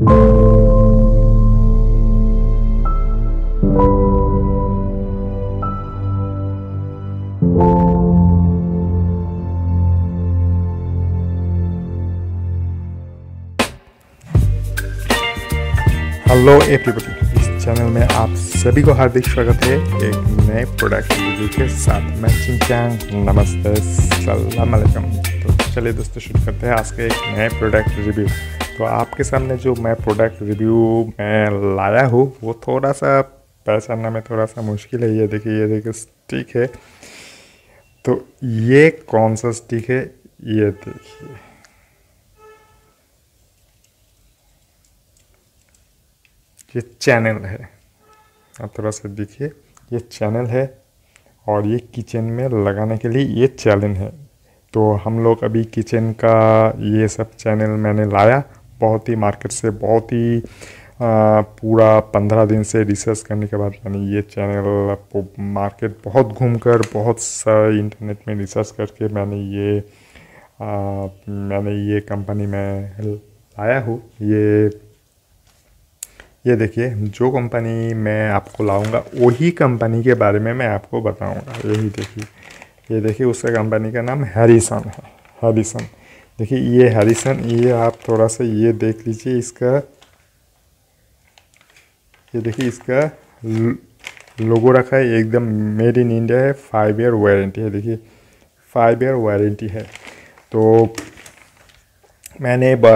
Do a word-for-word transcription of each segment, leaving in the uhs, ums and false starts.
Hello everybody, इस channel में आप सभी को हार्दिक स्वागत है एक नए प्रोडक्ट रिव्यू के साथ। मैं चिंचांग, नमस्ते, सलाम अलैकुम। तो चलिए दोस्तों शुरू करते हैं आज के एक नए प्रोडक्ट रिव्यू। तो आपके सामने जो मैं प्रोडक्ट रिव्यू मैं लाया हूँ वो थोड़ा सा पहचानना में थोड़ा सा मुश्किल है। ये देखिए, ये देखिए स्टिक है। तो ये कौन सा स्टिक है ये देखिए, ये चैनल है। आप थोड़ा सा देखिए, ये चैनल है और ये किचन में लगाने के लिए ये चैनल है। तो हम लोग अभी किचन का ये सब चैनल मैंने लाया, बहुत ही मार्केट से बहुत ही आ, पूरा पंद्रह दिन से रिसर्च करने के बाद मैंने ये चैनल मार्केट बहुत घूमकर बहुत सारे इंटरनेट में रिसर्च करके मैंने ये आ, मैंने ये कंपनी में लाया हूँ। ये ये देखिए, जो कंपनी मैं आपको लाऊंगा वही कंपनी के बारे में मैं आपको बताऊंगा। यही देखिए, ये देखिए, उसका कंपनी का नाम हैरिसन है। हैरिसन देखिए, ये हैरिसन, ये आप थोड़ा सा ये देख लीजिए इसका, ये देखिए इसका लोगो रखा है एकदम मेड इन इंडिया है। फाइव ईयर वारंटी है, देखिए फाइव ईयर वारंटी है। तो मैंने आ,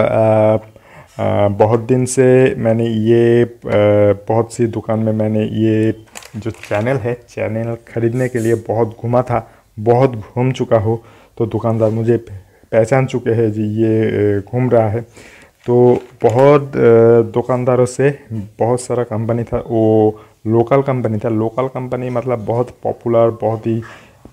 आ, बहुत दिन से मैंने ये आ, बहुत सी दुकान में मैंने ये जो चैनल है चैनल ख़रीदने के लिए बहुत घूमा था, बहुत घूम चुका हो। तो दुकानदार मुझे पहचान चुके हैं जी ये घूम रहा है। तो बहुत दुकानदारों से बहुत सारा कंपनी था, वो लोकल कंपनी था। लोकल कंपनी मतलब बहुत पॉपुलर, बहुत ही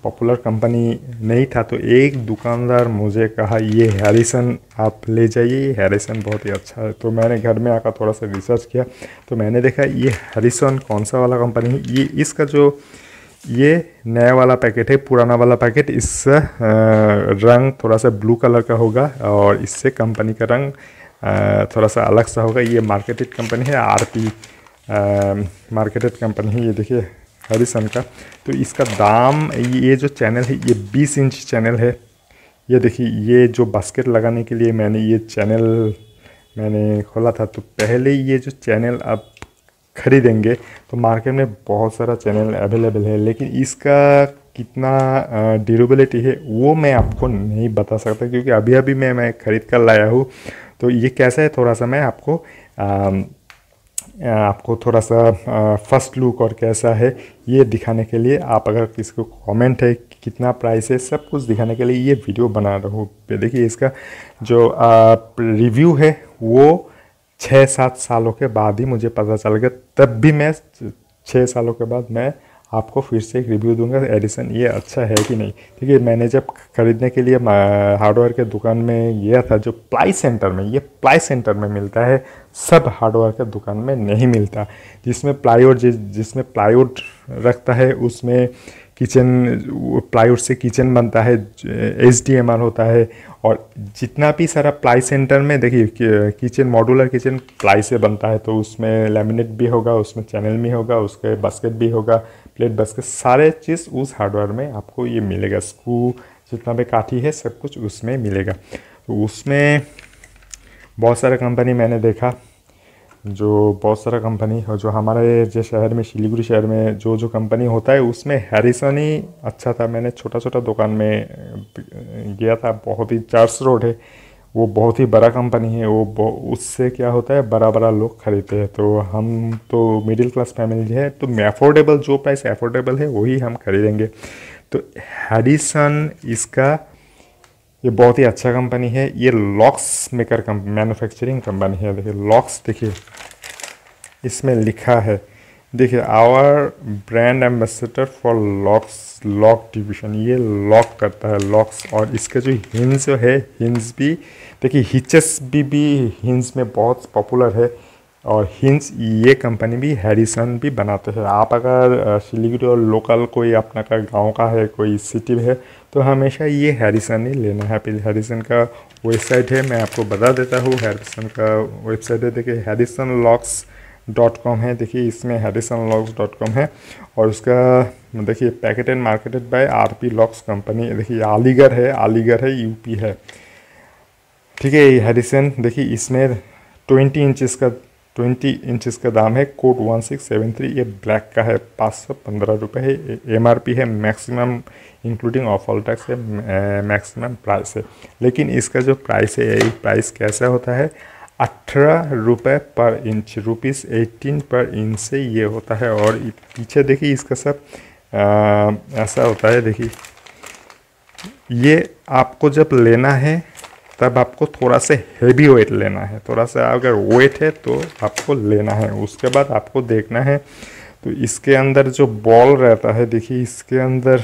पॉपुलर कंपनी नहीं था। तो एक दुकानदार मुझे कहा ये हैरिसन आप ले जाइए, हैरिसन बहुत ही अच्छा है। तो मैंने घर में आकर थोड़ा सा रिसर्च किया, तो मैंने देखा ये हैरिसन कौन सा वाला कंपनी है। ये इसका जो ये नया वाला पैकेट है, पुराना वाला पैकेट, इससे रंग थोड़ा सा ब्लू कलर का होगा और इससे कंपनी का रंग थोड़ा सा अलग सा होगा। ये मार्केटेड कंपनी है, आर पी मार्केटेड कंपनी है। ये देखिए हैरिसन का। तो इसका दाम, ये जो चैनल है ये बीस इंच चैनल है। ये देखिए, ये जो बास्केट लगाने के लिए मैंने ये चैनल मैंने खोला था। तो पहले ये जो चैनल आप खरीदेंगे तो मार्केट में बहुत सारा चैनल अवेलेबल है, लेकिन इसका कितना ड्यूरेबिलिटी है वो मैं आपको नहीं बता सकता क्योंकि अभी अभी मैं मैं ख़रीद कर लाया हूँ। तो ये कैसा है थोड़ा सा मैं आपको आ, आपको थोड़ा सा फर्स्ट लुक और कैसा है ये दिखाने के लिए, आप अगर किसी को कमेंट है कितना प्राइस है सब कुछ दिखाने के लिए ये वीडियो बना रहा हूँ। देखिए इसका जो आ, रिव्यू है वो छः सात सालों के बाद ही मुझे पता चल गया। तब भी मैं छः सालों के बाद मैं आपको फिर से एक रिव्यू दूंगा हैरिसन ये अच्छा है कि नहीं। ठीक है, मैंने जब ख़रीदने के लिए हार्डवेयर के दुकान में गया था, जो प्लाई सेंटर में, ये प्लाई सेंटर में मिलता है, सब हार्डवेयर के दुकान में नहीं मिलता। जिसमें प्लाईवुड जिस जिसमें प्लाईवुड रखता है उसमें किचन, प्लाईवुड से किचन बनता है, एच डी एम आर होता है। और जितना भी सारा प्लाई सेंटर में देखिए किचन, मॉड्यूलर किचन प्लाई से बनता है। तो उसमें लैमिनेट भी होगा, उसमें चैनल भी होगा, उसके बास्केट भी होगा, प्लेट बास्केट, सारे चीज़ उस हार्डवेयर में आपको ये मिलेगा। स्क्रू जितना भी काठी है सब कुछ उसमें मिलेगा। तो उसमें बहुत सारा कंपनी मैंने देखा, जो बहुत सारा कंपनी जो हमारे जो शहर में सिलीगुड़ी शहर में जो जो कंपनी होता है उसमें हैरिसन ही अच्छा था। मैंने छोटा छोटा दुकान में गया था, बहुत ही चार्स रोड है, वो बहुत ही बड़ा कंपनी है। वो उससे क्या होता है बड़ा बड़ा लोग ख़रीदते हैं। तो हम तो मिडिल क्लास फैमिली है, तो अफोर्डेबल जो प्राइस अफोर्डेबल है वही हम खरीदेंगे। तो हैरिसन इसका ये बहुत ही अच्छा कंपनी है। ये लॉक्स मेकर मैन्युफैक्चरिंग कंपनी है। देखिए लॉक्स, देखिए इसमें लिखा है, देखिए our brand ambassador for locks, lock division, ये लॉक करता है लॉक्स। और इसका जो हिंज है, हिंज भी देखिए, हिचेस भी भी हिंज में बहुत पॉपुलर है। और हिंज ये कंपनी भी हैरिसन भी बनाते हैं। आप अगर सिलीगुड़ी और लोकल कोई अपना का गांव का है, कोई सिटी है, तो हमेशा ये हैरिसन ही लेना है। हैरिसन का वेबसाइट है, मैं आपको बता देता हूँ। हैरिसन का वेबसाइट है, देखिए हैरिसन लॉक्स डॉट कॉम है। देखिए इसमें हैरिसन लॉक्स डॉट कॉम है और उसका देखिए packet and marketed by RP locks company. देखिए अलीगढ़ है, अलीगढ़ है, यूपी है, ठीक है। ये हैरिसन देखिए इसमें ट्वेंटी इंचज़ का ट्वेंटी इंचज़ का दाम है। Code one six seven three, ये ब्लैक का है, पाँच सौ पंद्रह रुपये है। एम आर पी है, maximum including of all tax है, मैक्सिमम प्राइस है। लेकिन इसका जो प्राइस है, ये प्राइस कैसा होता है, अठारह रुपये per inch, rupees eighteen per inch से ये होता है। और पीछे देखिए इसका सब आ, ऐसा होता है। देखिए ये आपको जब लेना है तब आपको थोड़ा से हेवी वेट लेना है, थोड़ा सा अगर वेट है तो आपको लेना है। उसके बाद आपको देखना है तो इसके अंदर जो बॉल रहता है, देखिए इसके अंदर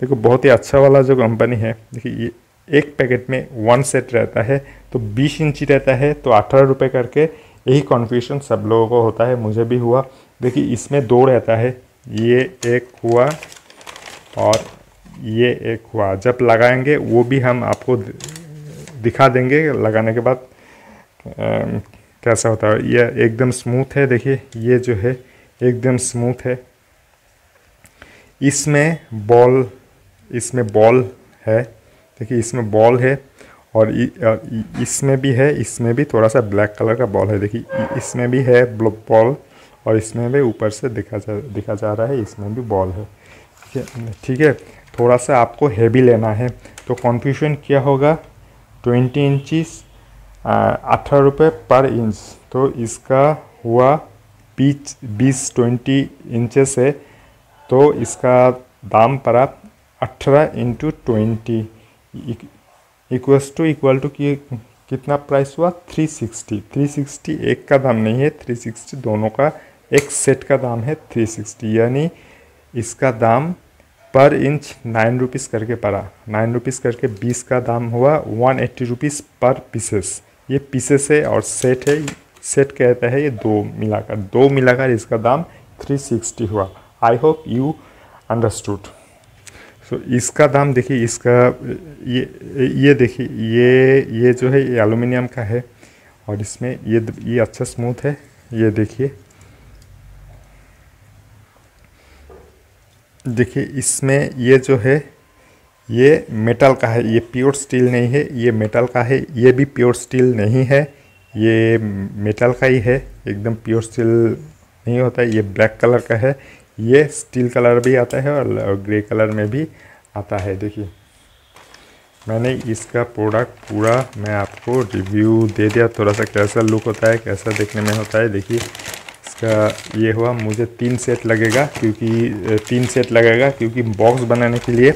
देखो बहुत ही अच्छा वाला जो कंपनी है। देखिए ये एक पैकेट में वन सेट रहता है तो बीस इंची रहता है, तो अठारह रुपये करके, यही कन्फ्यूजन सब लोगों को होता है, मुझे भी हुआ। देखिए इसमें दो रहता है, ये एक हुआ और ये एक हुआ। जब लगाएंगे वो भी हम आपको दिखा देंगे, लगाने के बाद कैसा होता है। ये एकदम स्मूथ है, देखिए ये जो है एकदम स्मूथ है। इसमें बॉल इसमें बॉल है, देखिए इसमें बॉल है और इसमें भी है, इसमें भी थोड़ा सा ब्लैक कलर का बॉल है। देखिए इसमें भी है बॉल और इसमें भी ऊपर से दिखा जा दिखा जा रहा है, इसमें भी बॉल है, ठीक है। थोड़ा सा आपको हैवी लेना है तो कन्फ्यूजन क्या होगा, ट्वेंटी इंचज़ अठारह रुपये पर इंच, तो इसका हुआ बीच बीस ट्वेंटी इंचेस है, तो इसका दाम पड़ा अठारह into twenty equals to equal to कि कितना प्राइस हुआ, थ्री सिक्सटी। थ्री सिक्सटी एक का दाम नहीं है, थ्री सिक्सटी दोनों का एक सेट का दाम है थ्री सिक्सटी, यानी इसका दाम पर इंच नाइन रुपीज़ करके पड़ा। नाइन रुपीज़ करके बीस का दाम हुआ one eighty rupees per pieces. ये पीसेस है और सेट है, सेट कहता है ये दो मिलाकर, दो मिलाकर इसका दाम थ्री सिक्सटी हुआ। I hope you understood. So इसका दाम देखिए, इसका ये ये देखिए ये ये जो है ये एल्युमिनियम का है और इसमें ये ये अच्छा स्मूथ है। ये देखिए देखिए इसमें ये जो है ये मेटल का है, ये प्योर स्टील नहीं है, ये मेटल का है। ये भी प्योर स्टील नहीं है, ये मेटल का ही है, एकदम प्योर स्टील नहीं होता है। ये ब्लैक कलर का है, ये स्टील कलर भी आता है और ग्रे कलर में भी आता है। देखिए मैंने इसका प्रोडक्ट पूरा मैं आपको रिव्यू दे दिया, थोड़ा सा कैसा लुक होता है, कैसा देखने में होता है। देखिए इसका ये हुआ, मुझे तीन सेट लगेगा क्योंकि तीन सेट लगेगा क्योंकि बॉक्स बनाने के लिए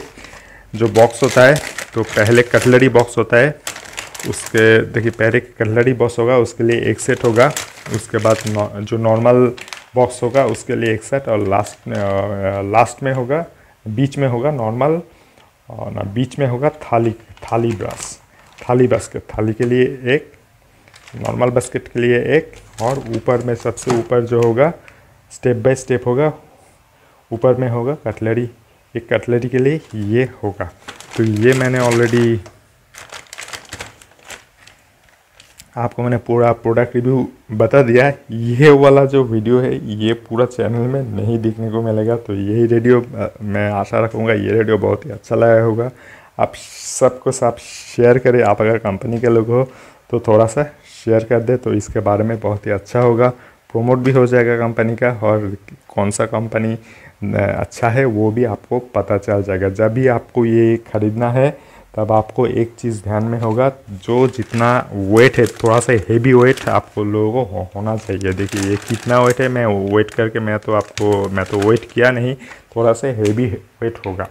जो बॉक्स होता है तो पहले कटलरी बॉक्स होता है, उसके देखिए पहले कटलरी बॉक्स होगा उसके लिए एक सेट होगा, उसके बाद नौ, जो नॉर्मल बॉक्स होगा उसके लिए एक सेट और लास्ट लास्ट में होगा, बीच में होगा नॉर्मल और ना बीच में होगा थाली थाली ब्रश थाली बास्केट, थाली के लिए एक, नॉर्मल बास्केट के लिए एक और ऊपर में सबसे ऊपर जो होगा स्टेप बाय स्टेप होगा, ऊपर में होगा कटलरी, एक कटलरी के लिए ये होगा। तो ये मैंने ऑलरेडी आपको मैंने पूरा प्रोडक्ट रिव्यू बता दिया है। ये वाला जो वीडियो है ये पूरा चैनल में नहीं देखने को मिलेगा, तो यही रेडियो मैं आशा रखूँगा ये रेडियो बहुत ही अच्छा लगा होगा। आप सबको साथ शेयर करें, आप अगर कंपनी के लोग हो तो थोड़ा सा शेयर कर दे, तो इसके बारे में बहुत ही अच्छा होगा, प्रोमोट भी हो जाएगा कंपनी का और कौन सा कंपनी अच्छा है वो भी आपको पता चल जाएगा। जब भी आपको ये ख़रीदना है तब आपको एक चीज़ ध्यान में होगा, जो जितना वेट है थोड़ा सा हेवी वेट आपको लोगों को होना चाहिए। देखिए ये कितना वेट है, मैं वेट करके मैं तो आपको मैं तो वेट किया नहीं, थोड़ा सा हेवी वेट होगा,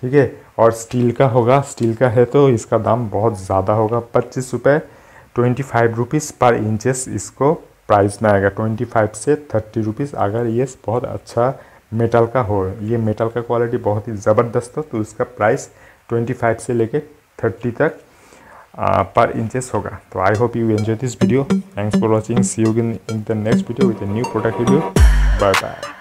ठीक है। और स्टील का होगा, स्टील का है तो इसका दाम बहुत ज़्यादा होगा, पच्चीस रुपये twenty five rupees per inches इसको प्राइस में आएगा, ट्वेंटी फाइव से थर्टी रुपीज़। अगर ये बहुत अच्छा मेटल का हो, ये मेटल का क्वालिटी बहुत ही ज़बरदस्त हो तो इसका प्राइस ट्वेंटी फाइव से लेके थर्टी तक आ, पर इंचेस होगा। तो I hope you enjoy this video, thanks for watching, see you in the next video with a new product video, bye bye.